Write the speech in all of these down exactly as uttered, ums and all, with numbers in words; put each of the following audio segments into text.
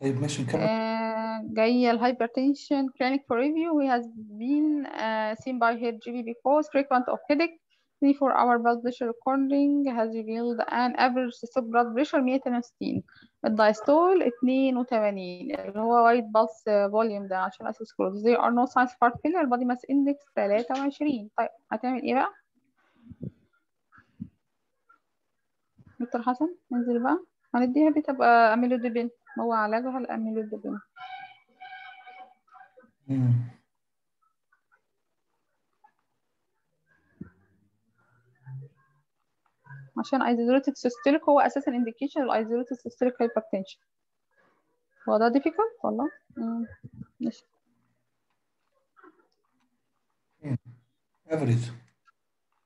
طيب ماشي نكمل. جايه الهايبرتنشن clinic for review has been uh, seen by head G B because frequent of headache. twenty-four hour blood pressure recording has revealed an average systolic blood pressure مية وتمانية وستين. الدايستول اتنين وتمانين اللي هو white pulse volume ده عشان اسكرول. There are no signs of heart failure. البادي ماس اندكس تلاتة وعشرين. طيب هتعمل ايه بقى؟ دكتور حسن انزل بقى هنديها بتبقى اميلودوبين. هو علاجها الاميلودوبين. امم عشان ايزوليتد سيستوليك هو اساسا انديكيشن الايزوليتد سيستوليك هايبرتنشن. هو ده ديفيكلت والله. امم ماشي. افريج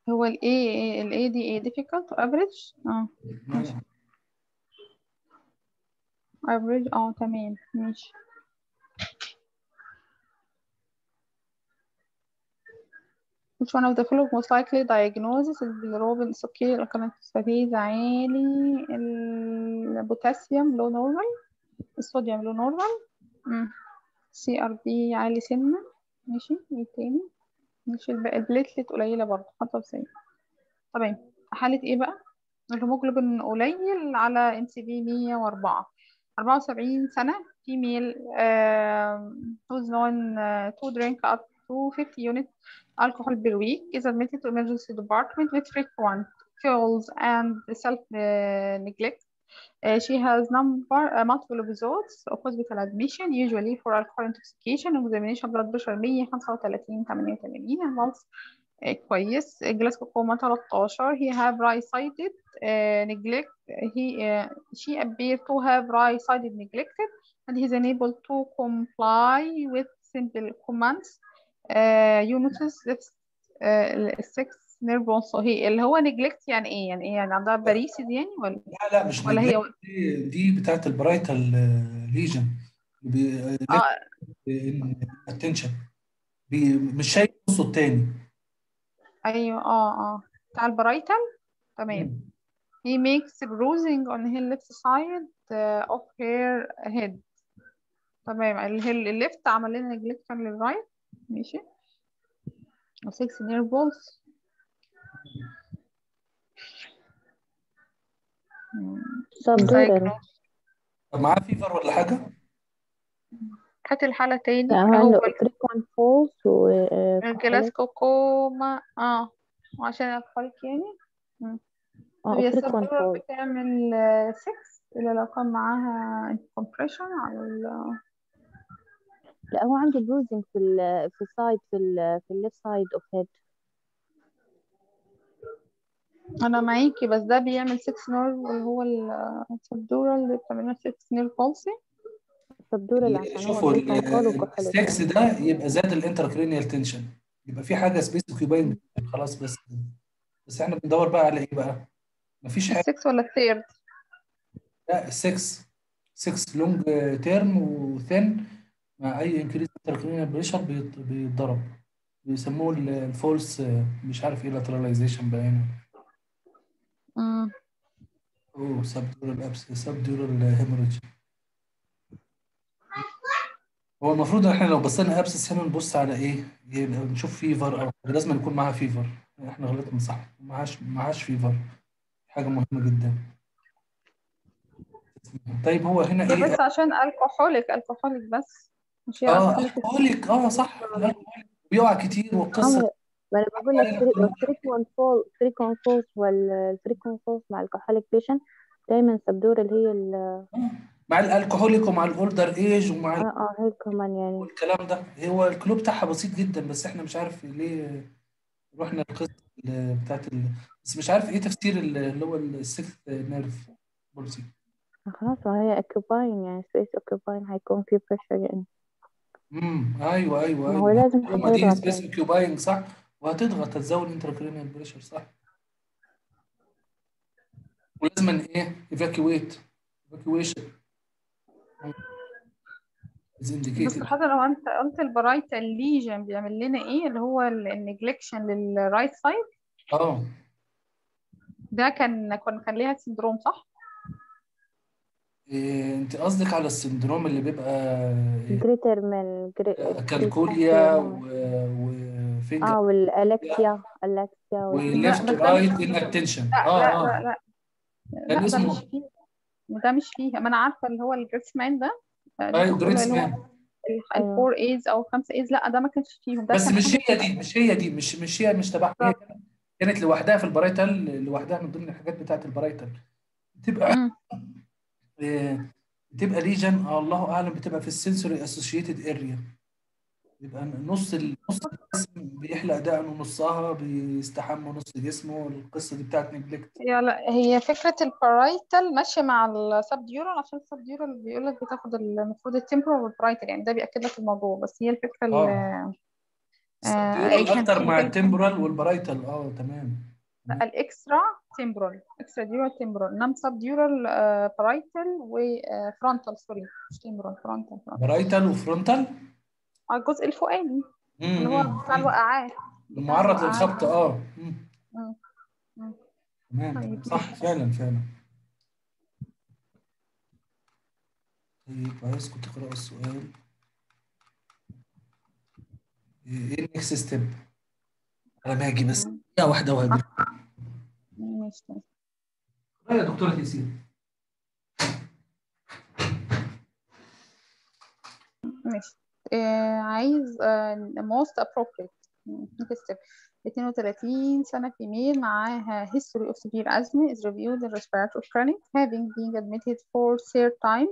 هو الاي الاي دي اي ديفيكلت افريج. اه ماشي افريج. اه تمام ماشي. Which one of the following most likely diagnosis is bilirubin is okay. القناة الصفيز عالي. البوتاسيوم low normal. الصوديوم low normal. سي آر بي عالي سنة. ماشي ايه تاني؟ ماشي الباقي البليتلت قليلة برضه حتى بسيطة. طبعا حالة ايه بقى؟ الهيموجلوبين قليل على ام سي بي مية واربعة. اربعة وسبعين سنة فيميل دوز نون تو درينك اب to fifty units alcohol per week is admitted to emergency department with frequent falls and self-neglect. Uh, she has number uh, multiple episodes of hospital admission, usually for alcohol intoxication. Examination blood pressure مية وخمسة وتلاتين تمانية وتمانين. Pulse كويس. Glaucoma تلتاشر. He have right-sided uh, neglect. He uh, she appears to have right-sided neglected, and he is unable to comply with simple commands. You notice the six nerve bones. هي اللي هو نجلكت يعني ايه؟ يعني ايه؟ يعني عندها باريسيز يعني ولا لا؟ لا مش ولا هي دي, دي بتاعت البرايتال ليجن اللي بي اتنشن بي مش شايف نصه الثاني. ايوه اه اه بتاع البرايتال تمام. He makes bruising on his left side of her head. تمام الليفت عمل لنا نجلكت عن الرايت. ماشي ستة نيربولز. طب معاه فيفر ولا حاجه؟ هات الحاله تاني. هو الفريكوينت فولز والجلاسكوكوما. اه وعشان اطفالك يعني اه الفريكوينت فولز بتعمل ستة الا لو كان معاها كومبريشن على ال لا هو عنده بروزنج في ال في السايد في ال في الليفت سايد اوف هيد. انا معاكي بس ده بيعمل ستة نيرف اللي هو السبدورال اللي بتعمل ستة نيرف بولسي. السبدورال عشان شوفوا ستة ده يبقى زاد الانتركرينيال تنشن يبقى في حاجه سبيس اوكيباين خلاص. بس بس احنا بندور بقى على ايه بقى؟ مفيش حاجه. ستة ولا الثيرد؟ لا ستة ستة لونج تيرم وثين مع اي انكريز انتركرينيال بريشر بيتضرب بيسموه الفولس مش عارف ايه لاتراليزيشن بقى هنا. امم اوه سبدورال ابس سبدورال هيموريج. هو المفروض احنا لو بصينا ابسس هنا نبص على ايه؟ نشوف فيفر او لازم يكون معاها فيفر. احنا غلطنا صح معهاش معهاش فيفر. حاجه مهمه جدا. طيب هو هنا ايه؟ بس عشان الكحوليك الكحوليك بس اه الكحوليك. اه صح الكحوليك بيقع كتير والقصه. ما انا بقول لك الفريكوينت فول فريكوينت فولز والفريكوينت فولز مع الكحوليك بيشنت دايما سبدور اللي هي مع الكحوليك ومع الاولدر ايج ومع اه اه هيك كمان يعني والكلام ده. هو الكلو بتاعها بسيط جدا بس احنا مش عارف ليه رحنا القصه بتاعت ال... بس مش عارف ايه تفسير اللي هو السكس نيرف بولسي. خلاص هي اوكيباين يعني سبيس اوكيباين هيكون في بريشر يعني. امم ايوه ايوه ايوه هو لازم تضغط دي سبيس اوكيباينج صح وهتضغط هتزود انتركرينيال بريشر صح. ولازم ايه؟ ايفاكيويت ايفاكيويشن. بس حضرتك لو انت قلت البرايتال ليجن بيعمل لنا ايه اللي هو النجلكشن للرايت سايد؟ اه ده كان كنا خليها سندروم صح؟ إيه انت قصدك على السندروم اللي بيبقى جريتر من جري- كالكوليا و... وفينجر اه والالكسيا الالكسيا والليفت رايت اناتنشن. اه اه لا لا كان اسمه ده مش فيها. ما انا عارفه اللي هو الجريتسمان ده، ايوه جريتسمان الفور ايز او خمسة ايز. لا ده ما كانش فيهم، ده بس مش هي دي مش هي دي مش مش هي مش تبعها، كانت لوحدها في البرايتال، لوحدها من ضمن الحاجات بتاعه البرايتال. بتبقى بتبقى ليجن الله اعلم، بتبقى في السنسوري اسوشيتد اريا، بيبقى نص نص الجسم بيحلق دقنه، نصها بيستحمى نص جسمه. القصه دي بتاعت نجلكت. يلا هي فكره البرايتال ماشيه مع السب ديورال، عشان السب ديورال بيقول لك بتاخد المفروض التمبرال والبرايتال، يعني ده بياكد لك الموضوع. بس هي الفكره ال اه اكتر مع التمبرال والبرايتال. اه تمام. الاكسترا تمبرال، اكسترا ديورال تمبرال، نم سب ديورال برايتال وفرونتال. سوري مش تمبرال، فرونتال. برايتال وفرونتال على الجزء الفوقاني اللي هو بتاع الوقعات المعرض للخبط. اه تمام صح فعلا فعلا. طيب عايزكم تقراوا السؤال. ايه النكست ستيب؟ انا ما اجي بس دقيقه واحده وهجي. ماشي يا دكتوره ياسين. ماشي آه عايز most appropriate اثنين وثلاثين سنة فيميل معاها history of severe asthma is reviewed in respiratory clinic having been admitted for third time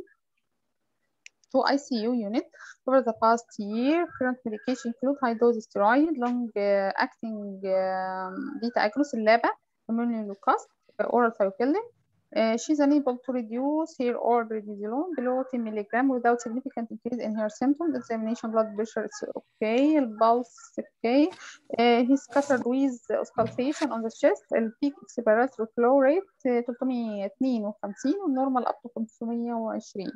to I C U unit over the past year. Current medication include high dose steroid, long acting beta agonist, LABA, immunoglucose, oral thiophyllin. Uh, she's unable to reduce her order prednisolone below ten milligrams without significant increase in her symptoms. Examination blood pressure is okay. The pulse is okay. Uh, he's scattered with auscultation on the chest. The peak expiratory flow rate uh, ثلاثمية اثنين وخمسين normal up to خمسمية وعشرين.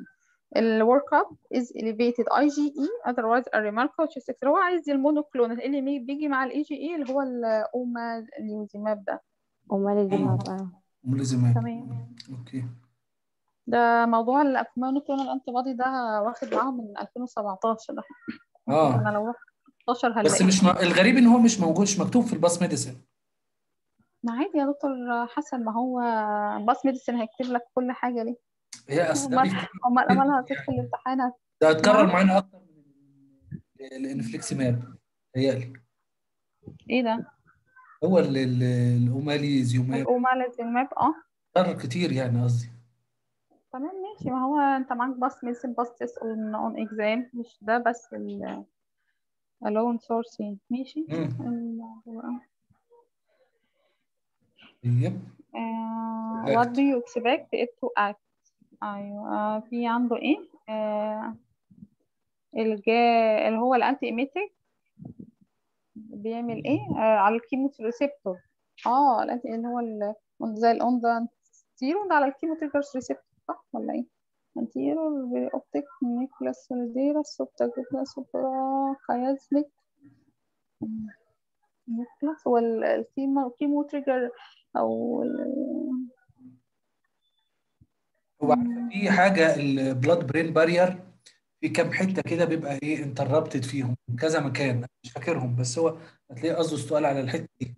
The workup is elevated I G E. Otherwise a remarkable chest X-ray. هو عايز المونوكلونال اللي بيجي مع ال I G E اللي هو الأوماليزوماب ده. أوماليزوماب. ملزمات. تمام. اوكي. ده موضوع الأكمونوكلونال الانتي بادي ده واخد معاهم من ألفين وسبعتاشر ده. اه. انا لو واحد ستة هلاقي. بس مش م... الغريب ان هو مش موجود، مش مكتوب في الباس ميديسن. ما عادي يا دكتور حسن، ما هو باس ميديسن هيكتب لك كل حاجه ليه؟ هي اصل امال امالها هتدخل الامتحان ده هتكرر معانا اكتر من الانفليكسيماب متهيألي. ايه ده؟ هو الأوماليزوماب الأوماليزوماب اه اتكرر كتير يعني قصدي. تمام ماشي. ما هو انت معاك باس ميديسن باس تيست اون اون اكزام، مش ده بس ال الون سورس. ماشي. طيب وات دو يو اكسبكت ات تو اكت. ايوه في عنده ايه آه. الجا اللي هو الانتي ايميتيك بيعمل ايه آه على الكيموتريسبتور. اه اللي هو زي الاوندا ستيرون على الكيموتريسبتور صح ولا ايه؟ انتيرو باوبتيك نيكلاس سوليديرا سوبتا نيكلاس سوبرا كايزميك نيكلاس والكيمو تريجر او هو في حاجه البلاد برين بارير في كام حته كده بيبقى ايه انتربتد فيهم من كذا مكان، مش فاكرهم بس هو هتلاقيه قصده السؤال على الحته دي.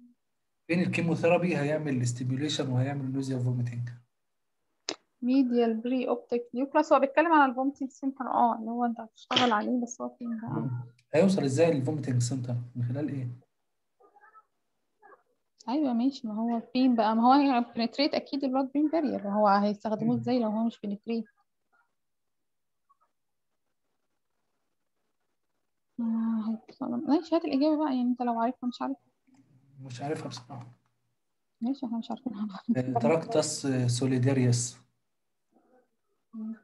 فين الكيموثيرابي هيعمل الاستيميوليشن وهيعمل نوزيا فوميتنج. ميديال بري اوبتيك نيوكلاس هو بيتكلم على الفوميتنج سنتر. اه اللي هو انت هتشتغل عليه بس هو فين بقى؟ هيوصل ازاي للفوميتنج سنتر؟ من خلال ايه؟ ايوه ماشي. ما هو فين بقى؟ ما هو بنتريت اكيد البلاد برين بارير. هو هيستخدموه ازاي لو هو مش بنتريت؟ ماشي هات الإجابة بقى، يعني أنت لو عارفها. مش عارفها مش عارفها بصراحة. ماشي احنا مش عارفينها. تراكتاس سوليداريوس امم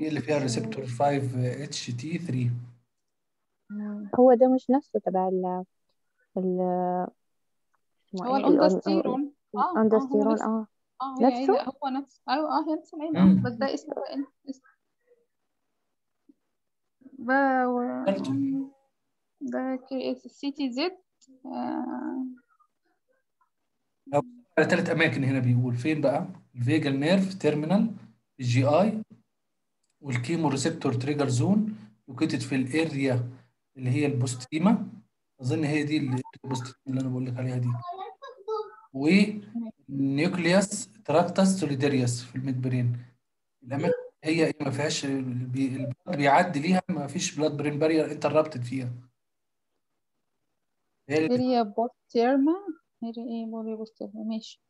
ايه اللي فيها الريسبتور خمسة اتش تي ثلاثة. هو ده مش نفسه تبع ال ال هو الأندوستيرون. اه الأندوستيرون اه اه نفسه. هو نفسه ايوه اه نفس العين بس ده اسمه باو ده كي اس سي تي زد. ثلاث اماكن هنا بيقول فين بقى؟ الفيجال نيرف تيرمينال الجي اي والكيمو ريسبتور تريجر زون لوكيتد في الاريا اللي هي البوستيما، اظن هي دي البوستيما اللي انا بقول لك عليها دي، والنيوكلياس تراكتاس سوليداريوس في الميد برين. الاماكن هي ما فيهاش البلاد بيعدي ليها، ما فيش بلاد برين بارير انتربتد فيها. اريا بوستيرما، اريا ايه بوستيرما، ماشي.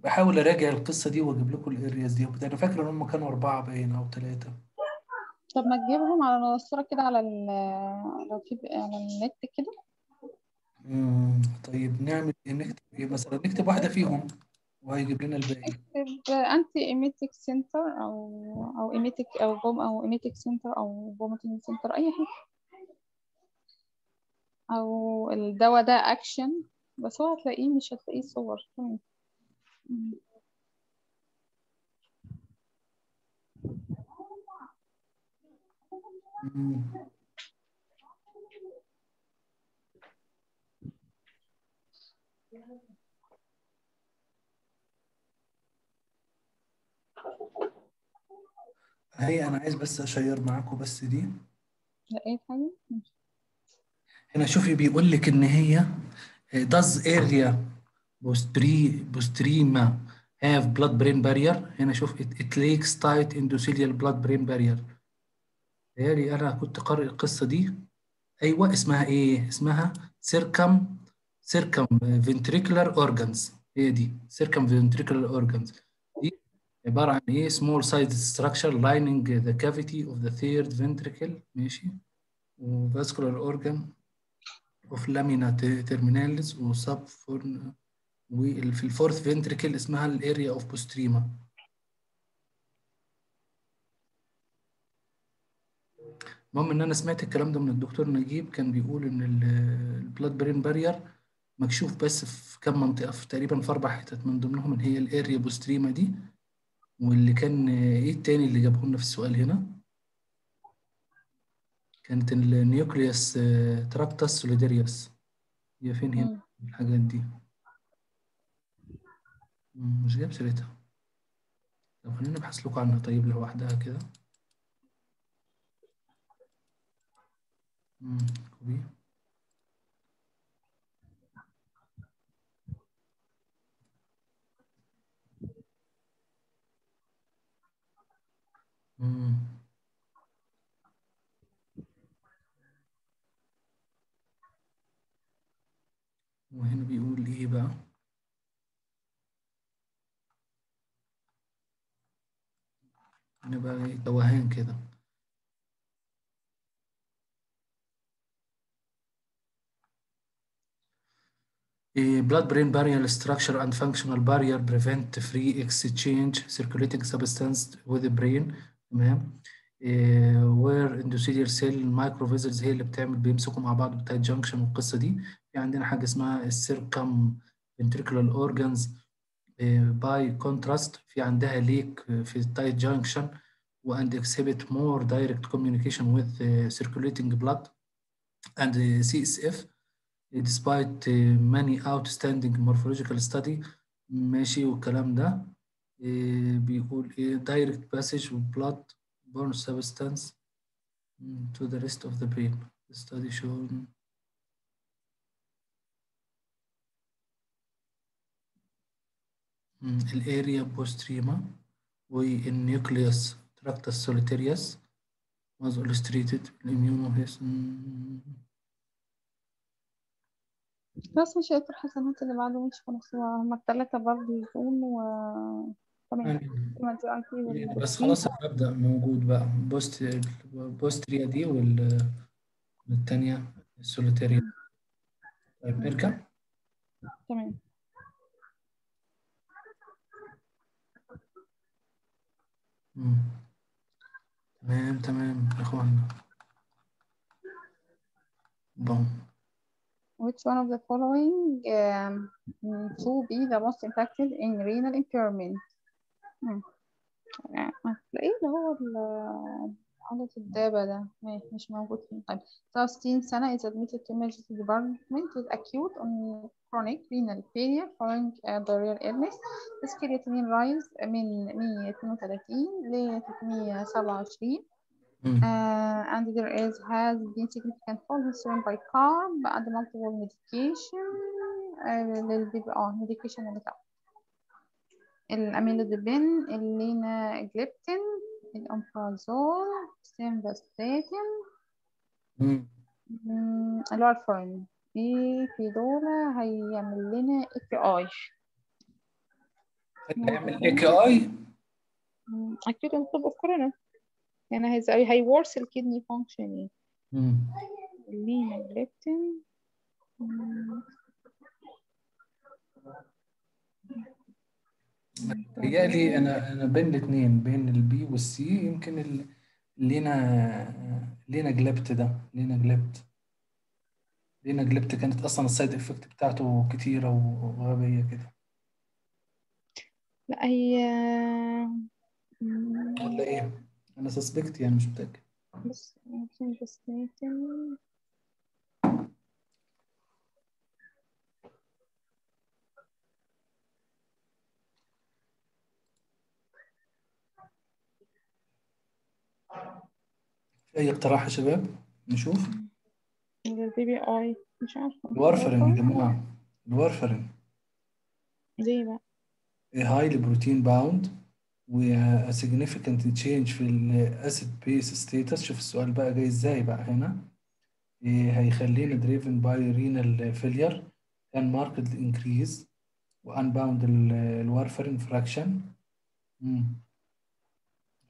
بحاول اراجع القصه دي واجيب لكم الارياز دي، انا فاكر ان هم كانوا اربعه باين او ثلاثه. طب ما تجيبهم على منصوره كده على ال لو في على النت كده. امم طيب نعمل ايه؟ نكتب ايه مثلا؟ نكتب واحده فيهم وهيجيب لنا الباقي. نكتب انتي ايميتيك سنتر او او ايميتيك او بوم او ايميتيك سنتر او بومتين سنتر، اي حاجه. او الدواء ده اكشن، بس هو هتلاقيه مش هتلاقيه صور. هي انا عايز بس اشير معاكم بس دي. لقيت حاجه هنا، شوفي بيقول لك ان هي does area postrema have blood brain barrier. هنا شوف it, it lakes tight endothelial blood brain barrier. تهيألي انا كنت قارئ القصه دي. ايوه اسمها ايه؟ اسمها circum circumventricular organs. هي دي circumventricular organs دي عباره عن ايه؟ small sized structure lining the cavity of the third ventricle، ماشي، وفاسكولار اورجان اوف لامينا تيرمينالز وسب فورن، وفي الفورث فنتريكل اسمها الاريا اوف بوستريما. المهم ان انا سمعت الكلام ده من الدكتور نجيب، كان بيقول ان البلاد برين بارير مكشوف بس في كام منطقه، في تقريبا في اربع حتت، من ضمنهم ان هي الاريا بوستريما دي. واللي كان ايه التاني اللي جابه لنا في السؤال هنا؟ كانت النيوكليوس تراكتاس سوليداريوس. هي فين هنا الحاجات دي؟ مش جايب سيرتها. طب خلينا نبحث لكم عنها طيب لوحدها كده. امم وهنا بيقول ايه بقى؟ هنا بقى توهان كده. blood brain barrier structure and functional barrier prevent free exchange circulating substance with the brain. تمام. وير اندوثيليال سيل مايكرو فيزلز هي اللي بتعمل بيمسكوا مع بعض بتاع الجنكشن والقصه دي. في عندنا حاجه اسمها السيركم فنتريكولار اورجانز باي كونتراست، في عندها ليك في التايت جانكشن واند اكسبت مور دايركت كوميونيكيشن وذ سيركوليتنج بلاد اند سي اس اف despite many outstanding morphological study. ماشي. والكلام ده بيقول ايه؟ دايركت باسج وبلاد born substance to the rest of the brain. The study shown. الاريا بوستريما والنيوكليوس تراكتاس سوليتاريوس was illustrated بالإميونوهيستون. بس مش هيقدر حسنات اللي بعده، مش خلاص هما التلاتة برضه يقوموا و بس خلاص هبدأ موجود بقى بوست بوستريا دي والثانية السوليتاريا. طيب نرجع. تمام. تمام تمام يا اخوانا. بوم. Which one of the following to be the most impacted in renal impairment؟ هتلاقيه اللي هو عضلة الدابة ده مش موجود فيه. طيب ستة وستين سنة is admitted to emergency department with acute and chronic renal failure following diarrheal illness. This creatinine rise من مية واتنين وتلاتين ل تلتمية وسبعة وعشرين. Mm-hmm. uh, and there is has been significant fall in serum by carb and multiple medication. A little bit on medication and stuff. الاميلودبين، الليناجليبتين، الامبرازول، سيمباستاتين، الوارفرين. دي في دول هيعمل لنا اي كي اي. هيعمل اي كي اي؟ اكيد انطب الكورونا. يعني هيورث الكدني فانكشن. الليناجليبتين. تهيألي أنا أنا بين الاثنين، بين البي والسي، يمكن لينا لينا جلبت ده لينا جلبت لينا جلبت كانت أصلا السايد إفكت بتاعته كتيرة وغبية كده. لا هي ولا إيه؟ أنا سسبكت يعني مش متأكد. بس يمكن بس ممكن اي اقتراح يا شباب نشوف. البي بي اي مش عارفه. الوارفرين يا جماعه، الوارفرين ليه بقى؟ هايلي بروتين باوند وسيجنفكنت تشينج في الاسيد بيس ستيتس. شوف السؤال بقى جاي ازاي بقى هنا. هيخلينا دريفن باي رينال فيلير كان ماركت انكريز وان باوند الوارفرين فراكشن. امم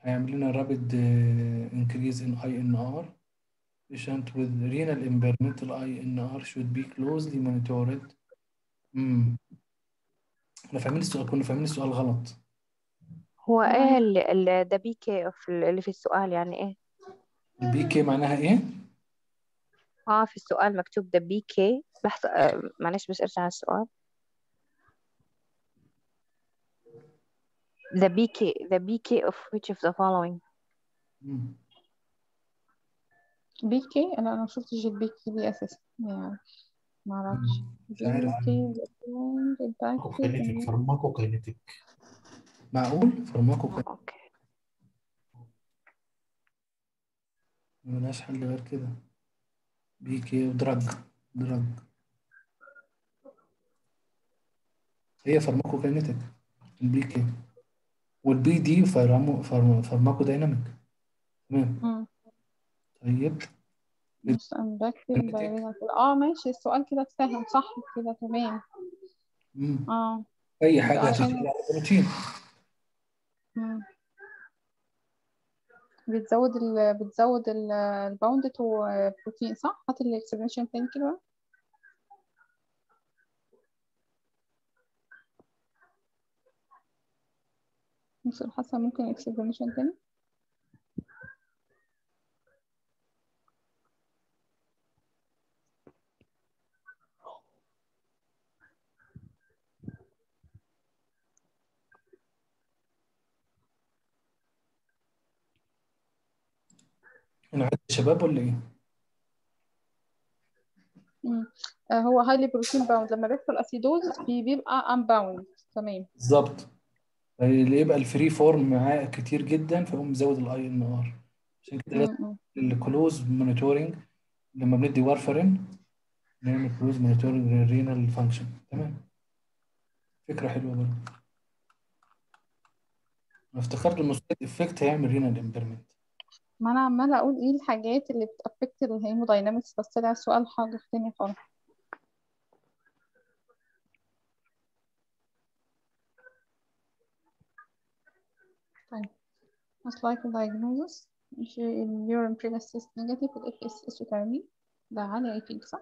هيعمل لنا رابد انكريز ان اي ان ار. بيشنت وذ رينال امبيرمنت الاي ان ار شود بي كلوزلي مونيتورد. امم احنا فاهمين السؤال، كنا فاهمين السؤال غلط. هو ايه اللي ده بي كي اللي في السؤال؟ يعني ايه البي كي؟ معناها ايه؟ اه في السؤال مكتوب ده بي كي. بحث معلش بس ارجع على السؤال. The B K, the B K of which of the following? B K أنا أنا شفت جد بي كي دي أساسا يعني ما أعرفش. بي كي فارماكوكاينيتيك فارماكوكاينيتيك معقول فارماكوكاينيتيك. أوكي ملهاش حل غير كده. بي كي ودراج دراج هي فارماكوكاينيتيك البي كي والبي دي فارماكو فارماكو دايناميك. تمام طيب بس امباكتنج باينه. اه ماشي السؤال كده اتفهم صح كده تمام. اه اي حاجه هتشتغل على البروتين بتزود ال بتزود الباوند تو بروتين صح. هات الاكسبريشن تاني كده. مصر حاسة ممكن اكسبلانيشن تاني. أنا عايز شباب ولا إيه؟ هو هايلي بروتين باوند لما بيحصل اسيدوز بيبقى انباوند. تمام بالظبط. اللي يبقى الفري فورم معاه كتير جدا فيقوم مزود الاي ان ار. عشان كده لازم الكلوز مونيتورنج لما بندي وارفرين نعمل كلوز مونيتورنج للرينال فانكشن. تمام فكره حلوه برضه. انا افتكرت الموسايد افكت هيعمل رينال امبيرمنت. ما انا عماله اقول ايه الحاجات اللي بتافكت الهيموداينامكس بس طلع السؤال حاجه ثانيه خالص. Most likely diagnosis if your previous test negative with F S H تمام. ده عالي اي ثينك صح.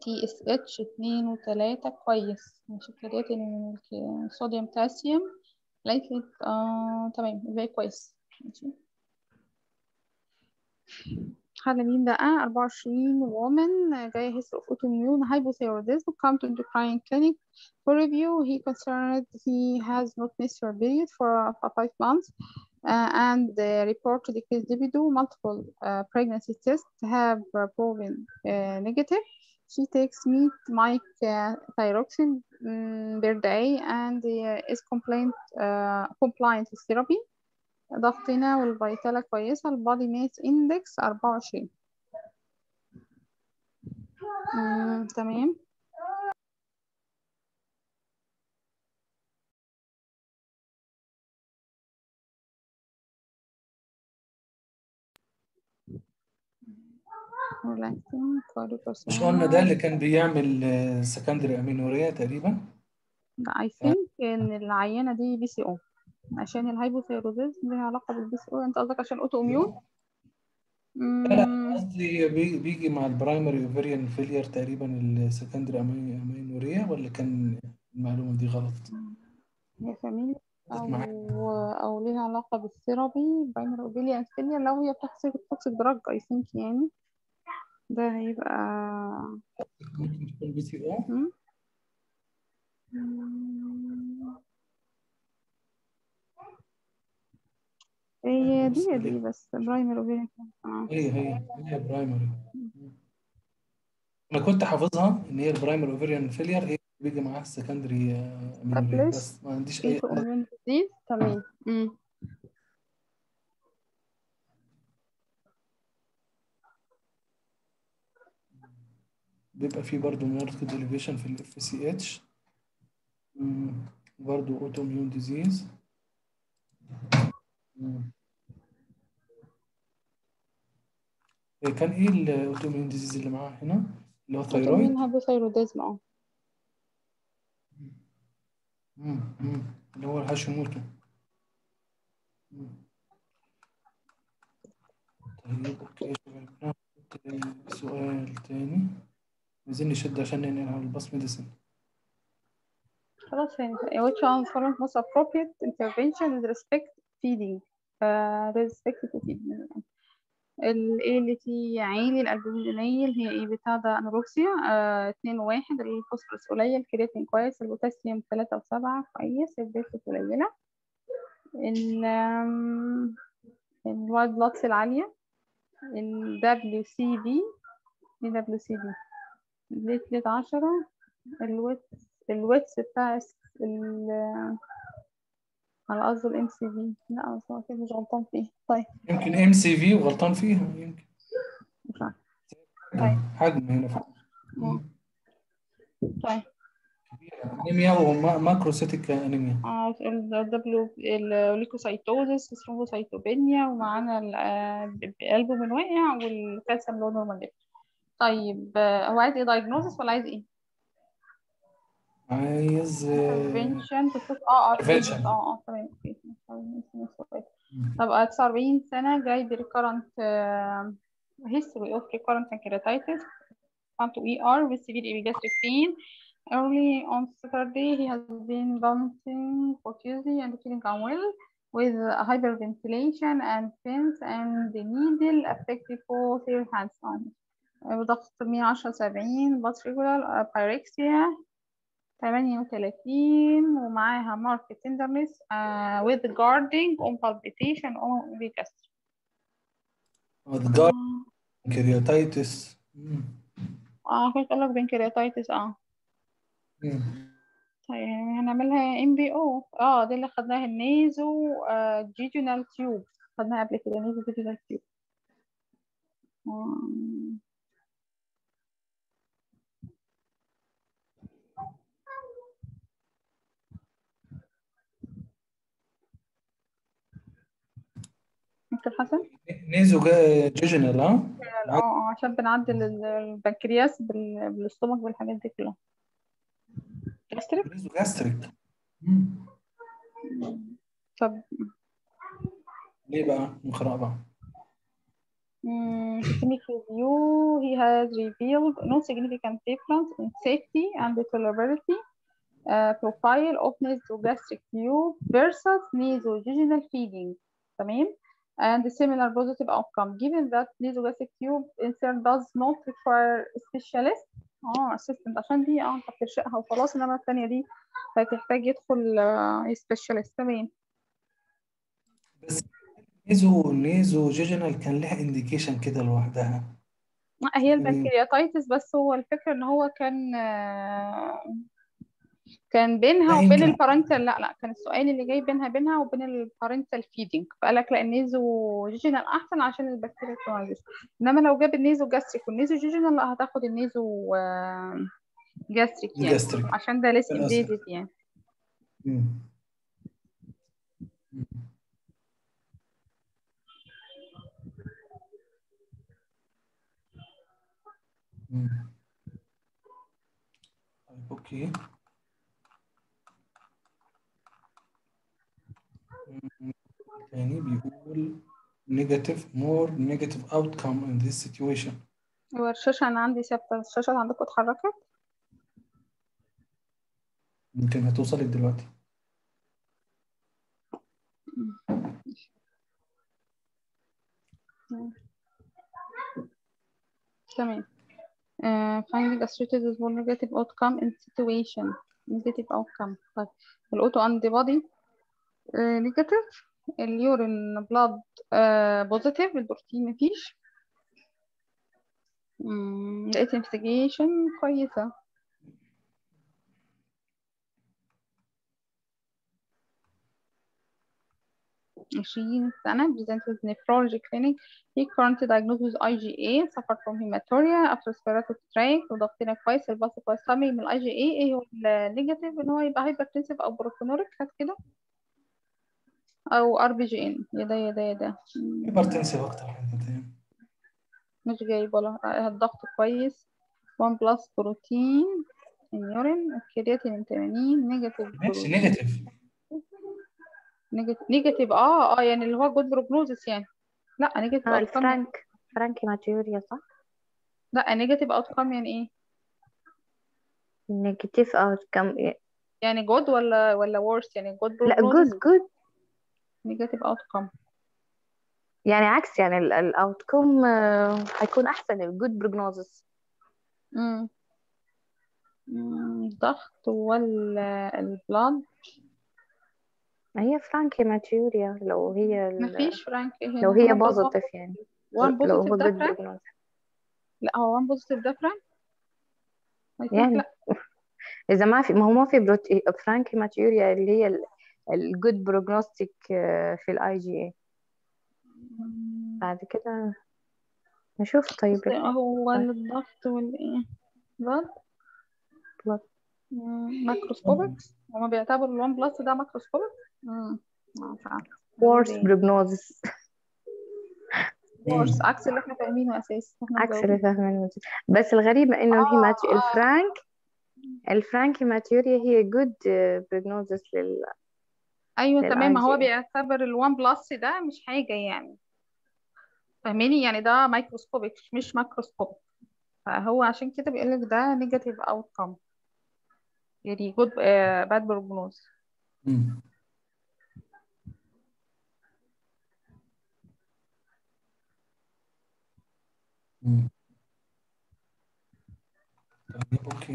تي اس اتش اتنين وتلاتة كويس مش كده ان الصوديوم بوتاسيوم لايكلي اه تمام زي كويس. ماشي حاله مين بقى؟ أربعة وعشرين woman جايه history of autoimmune hypothyroidism come to endocrine clinic for review. He concerned he has not missed her period for five months. uh, and uh, report decreased libido. Multiple uh, pregnancy tests have uh, proven uh, negative. She takes meat, mic, uh, thyroxine um, per day and uh, is compliant, uh, compliant with therapy. ضغطنا والفيتالة كويسة. البادي ماس اندكس أربعة وعشرين. مم, تمام. مش ده اللي كان بيعمل سكندري امينوريا تقريبا؟ لا اي ثينك ان العينه دي بي سي او، عشان الهايبوثيروزيزم ليها علاقه بالبي سي او. انت قصدك عشان اوتو اميون؟ لا قصدي بيجي مع البرايمري اوفيريان فيلير تقريبا السكندري امينوريا، ولا كان المعلومه دي غلط؟ يا فاميلي او او ليها علاقه بالثيرابي برايمري اوفيريان فيلير لو هي بتحصل توكسيك دراج اي ثينك يعني. ده هيبقى ممكن تكون بي سي او. هي دي دي بس برايمري اوفيريان. هي هي هي برايمري. انا كنت حافظها ان هي البرايمري اوفيريان فيلير هي بيجي معاها السكندري امينوريا، بس ما عنديش اي جديد. تمام. بيبقى فيه برضه ماركت ديليفيشن في الاف سي اتش، برضه اوتو اميون ديزيز. كان ايه الاوتو اميون ديزيز اللي معاها هنا؟ اللي هو ثايرويد، هايبوثايروديزم. اه اللي هو الهاشيموتو. طيب اوكي يا شباب، سؤال تاني عايزين نشد عشان ننقل على الباص ميديسن. خلاص فهمت. Which one form most appropriate intervention with respect feeding؟ respect to feeding. الايه اللي فيه عالي، الالبومين قليل، هي ايه بتاع ده انوركسيا. اتنين واحد، الفوسفورس قليل، الكرياتين كويس، البوتاسيوم تلاتة وسبعة كويس، البيت قليلة، ال الوايت بلاد سيل عالية، ال دبليو سي بي، ايه دبليو سي بي؟ بليتلت عشرة، الويتس الويتس بتاع ال على قصد الام سي في. لا بس هو اكيد مش غلطان فيه. طيب يمكن ام سي في وغلطان فيها، يمكن مش عارف. طيب حجم هنا فوق. طيب انيميا وماكروسيتيك انيميا. اه الدبليو الليكوسايتوزس وثرومبوسايتوبينيا، ومعانا الالبومين واقع والكالسيوم لو نورمال. طيب هو عايز ايه، دايجنوزس ولا عايز ايه؟ عايز انترفينشن. اه اه اه تمام اوكي. طب تسعة وأربعين سنه، جاي بريكارنت هيستوري اوف ريكارنت بانكرياتايتس، انتو اي ار وذ سيفير ايبيجاستريك بين early on Saturday. He has been vomiting profusely and feeling unwell with hyperventilation and pins and the needle affected both their hands on. ضغط مية وعشرة سبعين، بلس ريجولار، بايركسيا تمانية وتلاتين، ومعاها مارك تندرنس with guarding on palpitation on the gastric. with guarding pancreatitis. اه كنت اقول لك pancreatitis. اه طيب هنعملها ام بي او. اه دي اللي خدناها، النيزو جيجونال تيوب خدناها قبل كده، نيزو جيجونال تيوب. دكتور حسن نيزو جيجنال. اه اه عشان بنعدل البنكرياس بالاستومك والحاجات دي كلها. جاستريك نيزو جاستريك. طب ليه بقى مخرقه بقى؟ systemic review. He has revealed no significant difference in safety and tolerability uh, profile of nasogastric tube versus nasogenital feeding. تمام. And the similar positive outcome given that nasogastric tube insert does not require specialist. اه assistant عشان دي اه انت بترشقها وخلاص، انما الثانيه دي هتحتاج يدخل سبيشالست. تمام. بس نيزو نيزوجيجينال كان لها انديكيشن كده لوحدها. هي البكتيرياتايتس، بس هو الفكره ان هو كان كان بينها وبين البارنتال، لا لا كان السؤال اللي جاي بينها بينها وبين البارنتال فيدنج، فقال لك لا النيزوجيجينال احسن عشان البكتيرياتايتس، انما لو جاب النيزو جاستريك والنيزوجيجينال لا هتاخد النيزو جاستريك يعني جاستريك. عشان ده لسه بيزيد يعني. مم. اوكي يعني بيقول negative more negative outcome in this situation. هو الشاشة أنا عندي ثابتة، الشاشة اللي عندكم اتحركت؟ يمكن هتوصلك دلوقتي. تمام. Uh, finding associated with more negative outcome in situation negative outcome. طيب الأوتو أنتيبودي نيجاتيف، اليورين بلاد بوزيتيف، البروتين مفيش. لقيت انفستيجيشن كويسة. عشرين سنة present with nephrology clinic. He currently diagnosed with I G A, suffered from hematuria after respiratory tract. وضغطنا كويس، الباص كويس. سامي من I G A ايه هو النيجاتيف؟ ان هو يبقى هايبرتنسيف او بروتونوريك، حاجة كده او R B G N. يا ده يا ده يا ده هايبرتنسيف اكتر حاجة مش جايبه لها. الضغط كويس، واحد بلس بروتين اليورين، الكرياتين ثمانين، نيجاتيف ماشي نيجاتيف نيجاتيف اه اه يعني اللي هو جود بروجنوزس يعني. لا نيجاتيف اوت كام. فرانك فرانك ماتيوريا صح؟ لا نيجاتيف اوت كام يعني ايه؟ نيجاتيف اوت كام يعني جود ولا ولا ورست يعني جود بروجنوزس؟ لا جود جود نيجاتيف اوت كام يعني عكس يعني الاوت كام هيكون احسن الجود بروجنوزس. امم ضغط ولا البلاد؟ هي فرانكي ماتيوريا لو هي مفيش فرانكي هنا. لو هي بوزيتيف يعني وان بوزيتيف ده فرانك؟ لا هو وان بوزيتيف ده فرانك؟ يعني إذا ما في، ما هو ما في بروتي فرانكي ماتيوريا اللي هي الجود بروجنوستيك في الاي جي اي. بعد كده نشوف. طيب هو الضغط والايه؟ بلد؟ بلد ماكروسكوبيك؟ هما بيعتبروا الوان بلس ده ماكروسكوبيك؟ امم وورس بروجنوزس، وورس عكس اللي احنا فاهمينه اساسا، عكس اللي فاهمينه. بس الغريبه انه آه هي آه الفرانك الفرانك ماتيوريا هي جود بروجنوزس لل ايوه لل تمام. هو بيعتبر الوان بلس ده مش حاجه يعني، فاهميني يعني ده مايكروسكوبيك مش ماكروسكوبيك، فهو عشان كده بيقول لك ده نيجاتيف اوت كام يعني جود باد بروجنوز. امم امم اوكي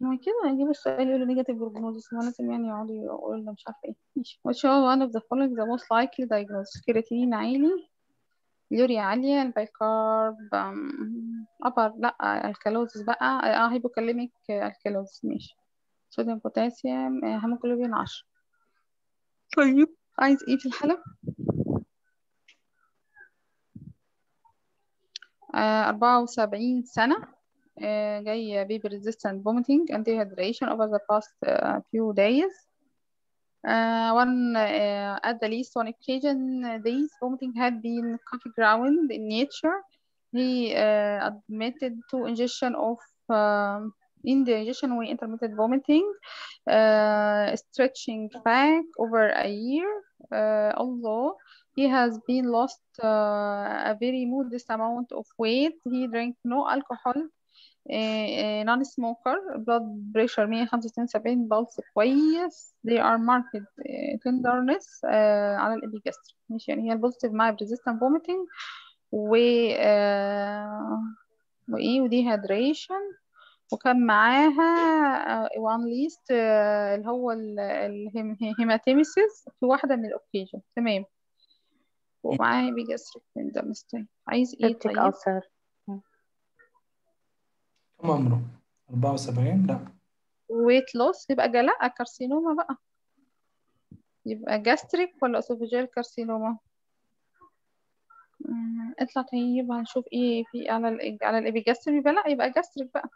ما كده هجيب السؤال يقول لي نيجاتيف بروجنوزس، ما لازم يعني يقعدوا يقولوا لنا مش عارفه ايه. ماشي واتش هو وان اوف ذا فولوينج ذا موست لايكلي دايجنوز؟ كرياتينين عالي، اليوريا عالية، البايكارب أبر، لأ الكالوزس بقى اه هايبوكاليميك الكالوزس ماشي، صوديوم بوتاسيوم هيموجلوبين عشرة. طيب عايز ايه في الحالة؟ أربعة وسبعين سنة، جاي بيبي ريزيستنت فوميتنج أند ديهيدريشن أوفر ذا باست فيو دايز. Uh, one uh, at the least one occasion, uh, these vomiting had been coffee ground in nature. He uh, admitted to ingestion of uh, indigestion with intermittent vomiting, uh, stretching back over a year. Uh, although he has been lost uh, a very modest amount of weight, he drank no alcohol. Uh, non smoker, blood pressure مية وخمسة وسبعين pulse كويس. They are marked uh, tenderness uh, على الإبيجاستريك. مش يعني هي البوزيتيف مع resistant vomiting و uh, وإيه وديهيدريشن وكان معاها وان ليست اللي هو الهيماتيميسيس في واحدة من الأوكيجن. تمام. ومعاها بيجسرك من دمستين. عايز ايه طيب؟ أثر. كم عمره؟ أربعة وسبعين. لا ويت لوس. يبقى جلاء كارسينوما بقى. يبقى جاستريك ولا اسوفيجيال كارسينوما؟ اطلع طيب هنشوف ايه في على ال على الابيجاستريك. يبقى لا يبقى جاستريك بقى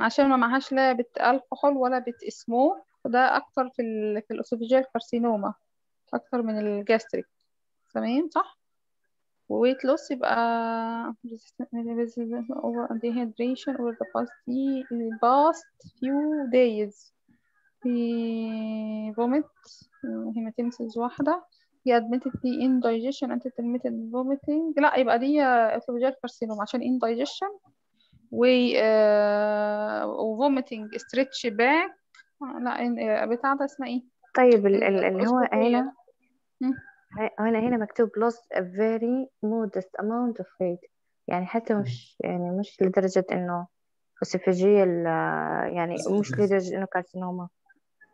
عشان ما معهاش لا بت الكحول ولا بت اسمو، وده اكتر في ال في الاسوفيجيال كارسينوما اكتر من الجاستريك. تمام صح. وويت لوس يبقى resistance over dehydration over the past the past few days. في vomit hematemesis واحدة. هي admitted the indigestion and intermittent vomiting. لا يبقى دي esophageal carcinoma عشان indigestion و vomiting stretch back. لا بتاعتها اسمها ايه؟ طيب اللي هو هنا هنا هنا مكتوب lost a very modest amount of weight، يعني حتى مش يعني مش لدرجة إنه اسوفاجيال، يعني مش لدرجة إنه كارسينوما.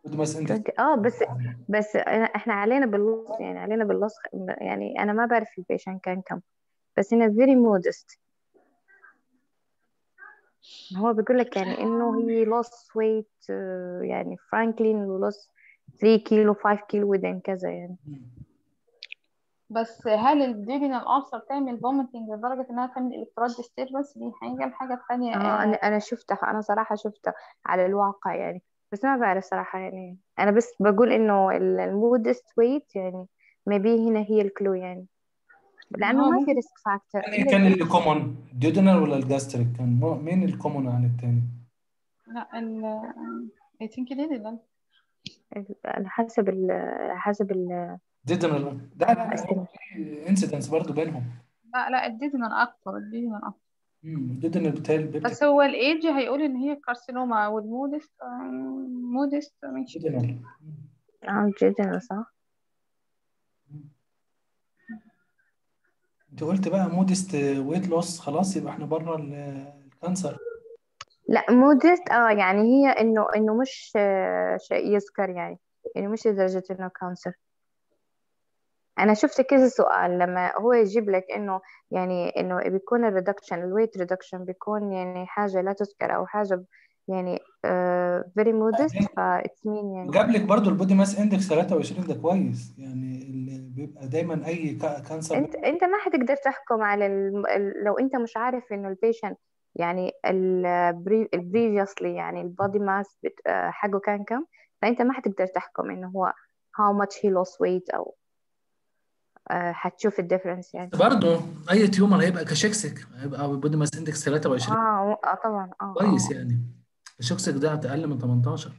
بس انت اه بس بس احنا علينا باللص، يعني علينا باللص، يعني انا ما بعرف البيشن كان كم، بس هنا very modest هو بيقول لك يعني انه هي lost weight، يعني فرانكلين lost three كيلو five كيلو وذن كذا يعني. بس هل الديبينال ألسر تعمل فوميتنج لدرجه انها تعمل الكترات ديستربنس؟ دي حاجه. الحاجه الثانيه اه انا انا شفتها، انا صراحه شفتها على الواقع يعني، بس ما بعرف صراحه يعني، انا بس بقول انه المودست ويت يعني ما بي هنا هي الكلو يعني، لانه ما في ريسك فاكتور. كان اللي كومون الديودينال ولا الجاستريك؟ كان مين الكومون عن الثاني؟ لا ال اي ثينك ديودينال على حسب على حسب ال ديدنال. ده لا انسيدنس برضه بينهم. لا لا الديدنال اكتر، الديدنال اكتر. امم الديدنال بتاعي بس هو الايج هيقول ان هي كارسينوما، والمودست مودست مش ديدنال. اه ديدنال صح. انت قلت بقى مودست ويت لوس، خلاص يبقى احنا بره الكانسر. لا مودست اه يعني هي انه انه مش شيء يذكر يعني، يعني مش لدرجه انه كانسر. أنا شفت كذا سؤال لما هو يجيب لك إنه يعني إنه بيكون الريدكشن الويت ريدكشن بيكون يعني حاجة لا تذكر أو حاجة يعني uh, very modest، فإتس مين يعني. جاب لك برضه البودي ماس اندكس ثلاثة وعشرين، ده كويس يعني، اللي بيبقى دايما أي كانسر. أنت أنت ما حتقدر تحكم على ال... لو أنت مش عارف إنه البيشنت يعني البريفيوسلي يعني البودي ماس بت... حقه كان كم، فأنت ما حتقدر تحكم إنه هو how much he lost weight أو هتشوف الديفرنس يعني. برضه اي تيومر هيبقى كشكسك، هيبقى بودي ماس اندكس ثلاثة وعشرين. اه اه طبعا اه كويس يعني. الشكسك ده اقل من ثمانية عشر.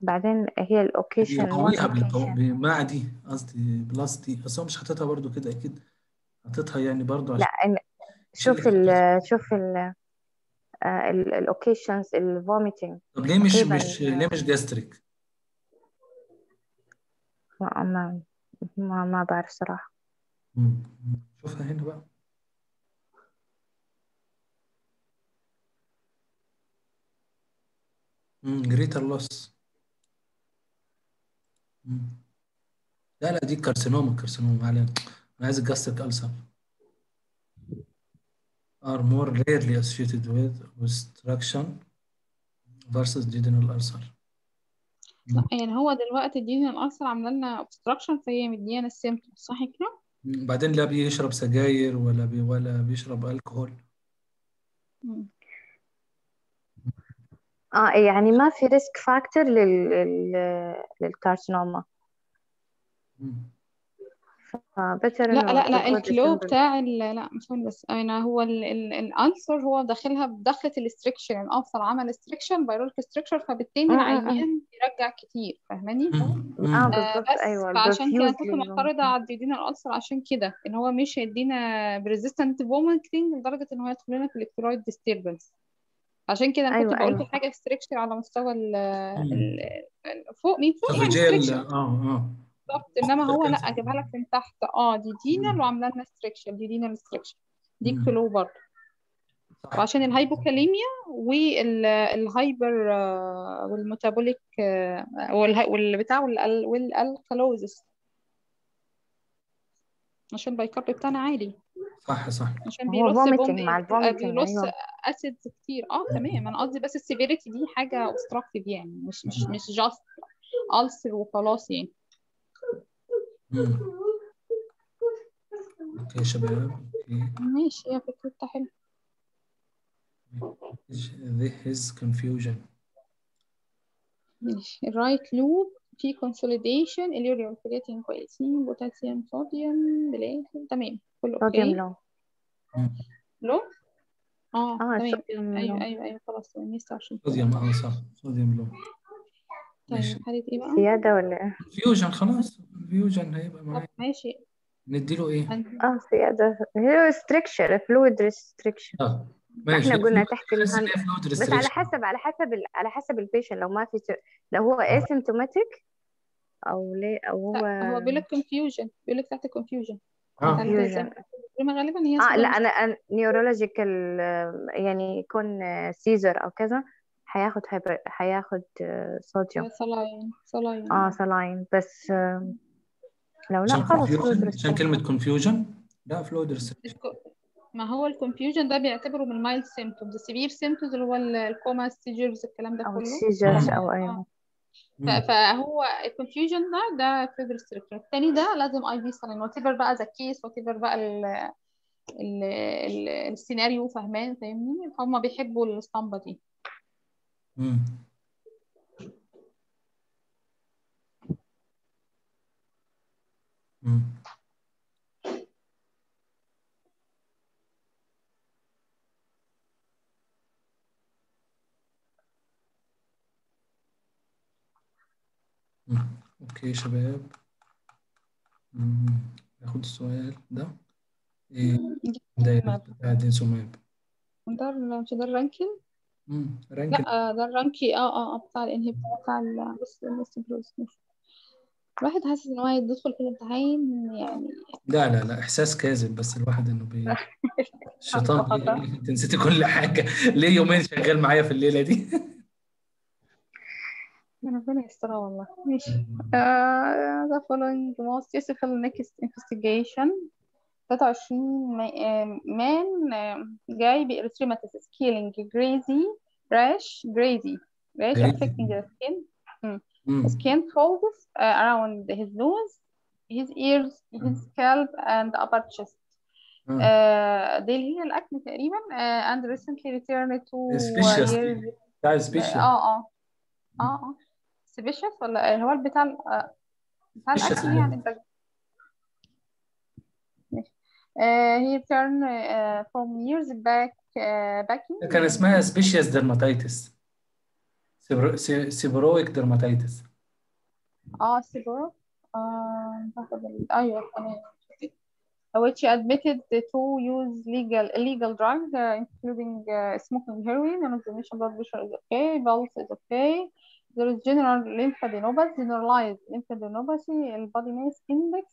بعدين هي الاوكيشن بيقويها مع دي، قصدي بلس دي، بس هو مش حاططها برضه كده، اكيد حاططها يعني برضه. لا شوف ال شوف ال الاوكيشنز الفوميتنج. طب ليه مش مش ليه مش جاستريك؟ ما ما ما ما بعرف صراحة. شوفها هنا بقى. امم جريتر لوس. لا لا دي كارسينوما، كارسينوما علينا. أنا عايز الجاستريك ألسر. are more rarely associated with obstruction versus duodenal ulcer. يعني هو دلوقتي الدينا الأكثر عامله لنا obstruction، فهي مديانا السيمتوم صح كده؟ بعدين لا بيشرب سجاير ولا بي ولا بيشرب الكحول. اه يعني ما في ريسك فاكتور لل للكارسينوما. فبتر لا لا لا الكلو بتاع لا مش هون بس انا هو الانسر هو داخلها بدخله الاستريكشن، الانسر عمل استريكشن بايرولك استريكشر، فبالتالي العيان يرجع كتير فاهماني؟ اه بالظبط ايوه. فعشان كده هتكون معترضه على الديودينال الانسر عشان كده ان هو مش هيدينا بريزيستنت فوميتنج لدرجه ان هو يدخل لنا في الكترويد ديستربنس. عشان كده انا كنت أيوة بقول لك حاجه استريكشر على مستوى فوق مين فوق يعني اه اه بالظبط، انما هو لا اجيبها لك من تحت. اه دي دينال وعامله لنا ستريكشن، دي دينال ستريكشن دي كلو برضه. عشان الهايبوكاليميا والهايبر والميتابوليك والبتاع والالكالوزس، عشان البايكارب بتاعنا عالي. صح صح، عشان بيرص مع بيرص اسيد كتير. اه تمام، انا قصدي بس السيفيريتي دي حاجه اوبستراكتيف يعني، مش مش مش جاست ألسر وخلاص يعني. مم. اوكي يا شباب، ماشي يا فكرة حلوة. This confusion. ماشي. الرايت لوب في consolidation، اليوريا والكرياتين كويسين، بوتاسيوم صوديوم بلاش، تمام كله اوكي. صوديوم لو لو؟ اه تمام، ايوه ايوه ايوه خلاص تمام. صوديوم اه صح، صوديوم لو. طيب حالة ايه بقى؟ زيادة ولا ايه؟ فيوجن خلاص، فيوجن هيبقى معايا. ماشي، نديله ايه؟ اه زيادة، هي ريستريكشن، فلويد ريستريكشن. اه ماشي، احنا قلنا تحت الهند، بس على حسب على حسب على حسب البيشنت. لو ما في لو هو اسيمتوماتيك او ليه او هو هو بيقول لك كونفيوجن، بيقول لك تحت كونفيوجن. اه فيوجن غالبا هي اه لا انا نيورولوجيكال يعني يكون سيزر او كذا، هياخد هيبر هياخد صوديوم سلاين سلاين اه سلاين بس. آه لو لا خلاص عشان كلمه كونفيوجن لا فلويد ريستريكشن. ما هو الكونفيوجن ده بيعتبره من المايلد سيمتومز، السيفير سيمتومز اللي هو الكوما السيجرز الكلام ده كله، او السيجرز او ايوه. فهو الكونفيوجن ده ده فلويد ريستريكشن. الثاني ده لازم اي في سلاين وات ايفر بقى ذا كيس، وات ايفر بقى ال ال ال السيناريو، فاهمين فاهمين هم بيحبوا الاسطمبه دي. امم امم اوكي شباب، امم ناخد السؤال ده. ايه ده بعدين سماب ده مش ده الرانكين؟ امم رانكي، لا ده الرانكي اه اه بتاع الانهبيتور بتاع بس بس بلوز. الواحد حاسس ان هو هيدخل في الامتحان يعني. لا لا لا، احساس كاذب بس الواحد انه بي الشيطان انت نسيتي كل حاجه ليه؟ يومين شغال معايا في الليله دي. ربنا يسترها والله. ماشي، ذا فولوينج موست يوسفل نيكست انفستيجيشن ثلاثة وعشرين مان جاي بإريثروماتيس كيلينج جريزي راش جريزي راش affecting the skin skin folds around his nose, his ears, his scalp and upper chest. دي اللي هي الأكل تقريبا and recently returned to years. ده سبيشيس. اه اه اه اه سبيشيس ولا هو بتاع بتاع الأكل يعني. Uh, he returned uh, from years back uh, back in. كان اسمها سبيشيس درماتيتس، سيبرويك درماتيتس. اه سيبرو اه ايوه تمام. Which admitted to use legal illegal drugs uh, including uh, smoking heroin and examination blood pressure is okay, pulse is okay. There is general lymphadenopathy, generalized lymphadenopathy, body mass index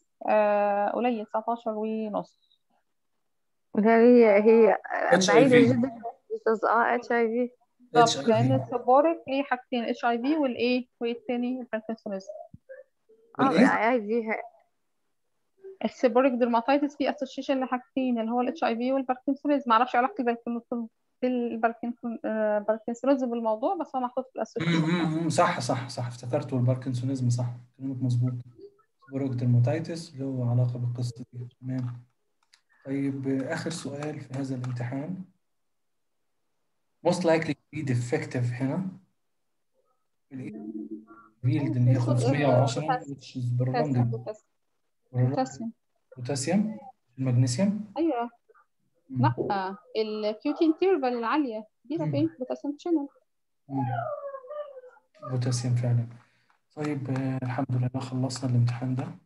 قليل تسعتاشر ونص. هي هي بعيدة جدا اه اتش اي في. بالظبط، لان السبورك ليه حاجتين، اتش اي في والايه والثاني الباركنسونيزم. اه الاي في السبورك درماتايتس في اسوشيشن لحاجتين اللي هو الاتش اي في والباركنسونيزم. ما اعرفش علاقه الباركنسونيزم بالباركنسونيزم بالموضوع، بس هو محطوط في الاسوشيشن. صح صح صح افتكرته، الباركنسونيزم صح، كلامك مظبوط. سبورك درماتايتس له علاقه بالقصه دي، تمام. طيب آخر سؤال في هذا الامتحان most likely to be defective هنا الفيلد اللي هي خمسمية وعشرة which is بالرمل بوتاسيوم بوتاسيوم المغنيسيوم. أيوه لا الكيوتين تيربل العالية دي فين؟ بوتاسيوم شانل بوتاسيوم فعلا. طيب الحمد لله خلصنا الامتحان ده.